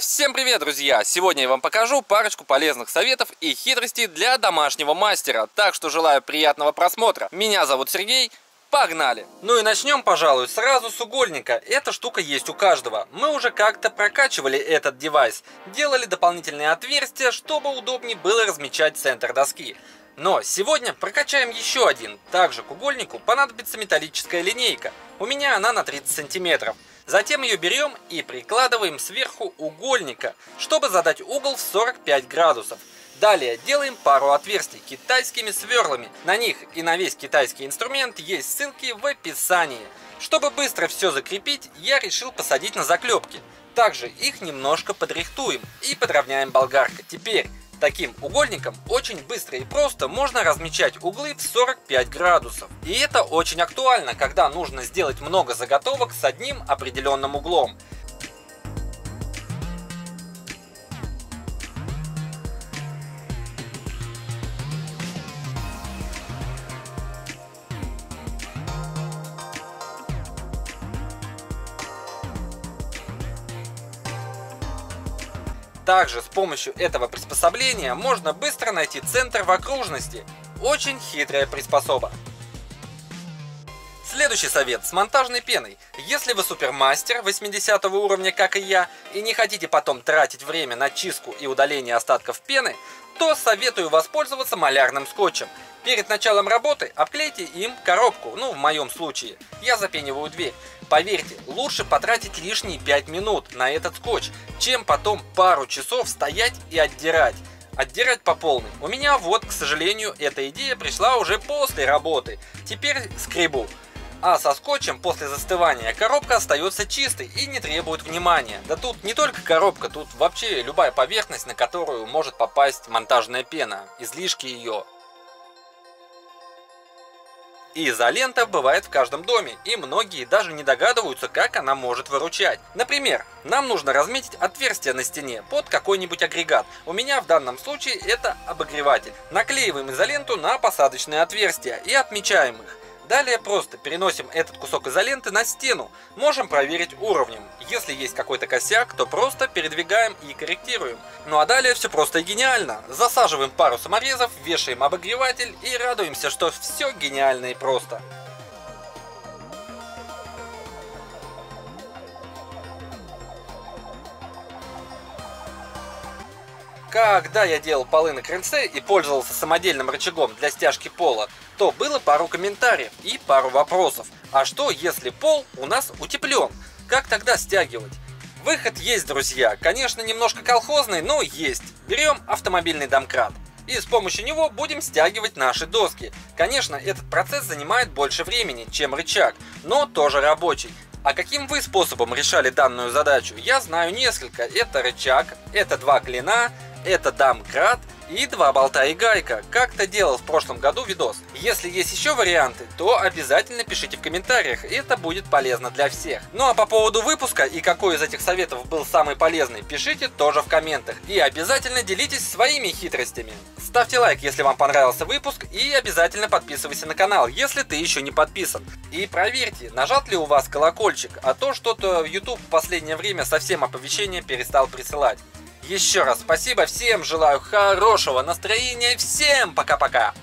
Всем привет, друзья! Сегодня я вам покажу парочку полезных советов и хитростей для домашнего мастера. Так что желаю приятного просмотра. Меня зовут Сергей. Погнали! Ну и начнем, пожалуй, сразу с угольника. Эта штука есть у каждого. Мы уже как-то прокачивали этот девайс. Делали дополнительные отверстия, чтобы удобнее было размечать центр доски. Но сегодня прокачаем еще один. Также к угольнику понадобится металлическая линейка. У меня она на 30 сантиметров. Затем ее берем и прикладываем сверху угольника, чтобы задать угол в 45 градусов. Далее делаем пару отверстий китайскими сверлами. На них и на весь китайский инструмент есть ссылки в описании. Чтобы быстро все закрепить, я решил посадить на заклепки. Также их немножко подрихтуем и подровняем болгаркой. Теперь таким угольником очень быстро и просто можно размечать углы в 45 градусов. И это очень актуально, когда нужно сделать много заготовок с одним определенным углом. Также с помощью этого приспособления можно быстро найти центр в окружности. Очень хитрая приспособа. Следующий совет с монтажной пеной. Если вы супермастер 80 уровня, как и я, и не хотите потом тратить время на чистку и удаление остатков пены, то советую воспользоваться малярным скотчем. Перед началом работы обклейте им коробку, в моем случае. Я запениваю дверь. Поверьте, лучше потратить лишние 5 минут на этот скотч, чем потом пару часов стоять и отдирать. Отдирать по полной. У меня к сожалению, эта идея пришла уже после работы. Теперь скребу. А со скотчем после застывания коробка остается чистой и не требует внимания. Да тут не только коробка, тут вообще любая поверхность, на которую может попасть монтажная пена, излишки ее. И изолента бывает в каждом доме, и многие даже не догадываются, как она может выручать. Например, нам нужно разметить отверстие на стене под какой-нибудь агрегат. У меня в данном случае это обогреватель. Наклеиваем изоленту на посадочные отверстия и отмечаем их. Далее просто переносим этот кусок изоленты на стену. Можем проверить уровнем. Если есть какой-то косяк, то просто передвигаем и корректируем. Ну а далее все просто и гениально. Засаживаем пару саморезов, вешаем обогреватель и радуемся, что все гениально и просто. Когда я делал полы на крыльце и пользовался самодельным рычагом для стяжки пола, то было пару комментариев и пару вопросов. А что, если пол у нас утеплен? Как тогда стягивать? Выход есть, друзья. Конечно, немножко колхозный, но есть. Берем автомобильный домкрат. И с помощью него будем стягивать наши доски. Конечно, этот процесс занимает больше времени, чем рычаг, но тоже рабочий. А каким вы способом решали данную задачу? Я знаю несколько. Это рычаг, это два клина, это домкрат и два болта и гайка. Как-то делал в прошлом году видос. Если есть еще варианты, то обязательно пишите в комментариях. Это будет полезно для всех. Ну а по поводу выпуска и какой из этих советов был самый полезный, пишите тоже в комментах. И обязательно делитесь своими хитростями. Ставьте лайк, если вам понравился выпуск. И обязательно подписывайся на канал, если ты еще не подписан. И проверьте, нажат ли у вас колокольчик. А то что-то YouTube в последнее время совсем оповещения перестал присылать. Еще раз спасибо всем, желаю хорошего настроения, всем пока-пока!